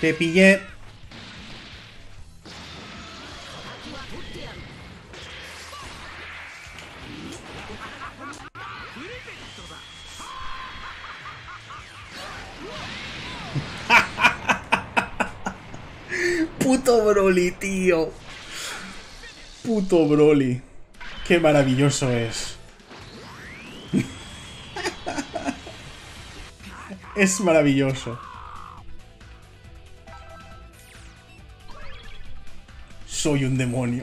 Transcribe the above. Te pillé. Puto Broly, tío. Puto Broly. Qué maravilloso es. Es maravilloso. Soy un demonio.